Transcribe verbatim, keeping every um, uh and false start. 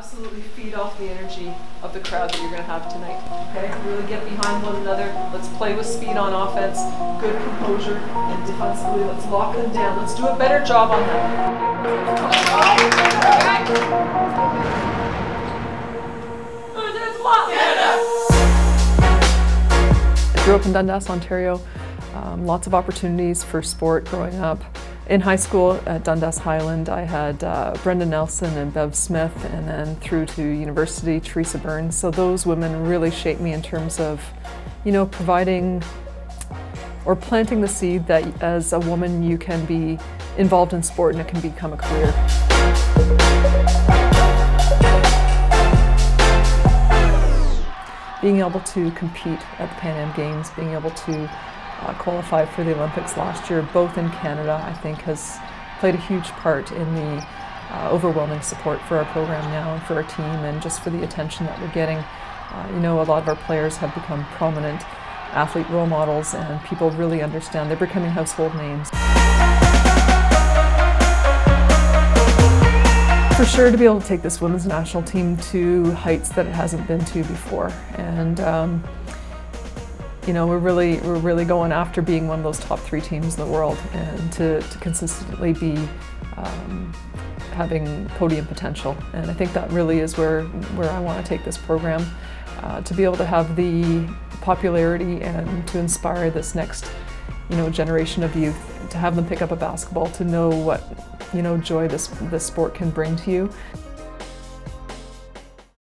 absolutely feed off the energy of the crowd that you're going to have tonight. Okay, really get behind one another. Let's play with speed on offense, good composure, and defensively, let's lock them down. Let's do a better job on them. I grew up in Dundas, Ontario. Um, lots of opportunities for sport growing up. In high school at Dundas Highland, I had uh, Brenda Nelson and Bev Smith, and then through to university, Theresa Burns. So those women really shaped me in terms of, you know, providing or planting the seed that as a woman you can be involved in sport and it can become a career. Being able to compete at the Pan Am Games, being able to Uh, qualified for the Olympics last year, both in Canada, I think has played a huge part in the uh, overwhelming support for our program now and for our team and just for the attention that we're getting. Uh, you know, a lot of our players have become prominent athlete role models and people really understand they're becoming household names. For sure, to be able to take this women's national team to heights that it hasn't been to before. And um, You know, we're really, we're really going after being one of those top three teams in the world, and to, to consistently be um, having podium potential. And I think that really is where, where I want to take this program, uh, to be able to have the popularity and to inspire this next, you know, generation of youth, to have them pick up a basketball, to know what, you know, joy this, this sport can bring to you.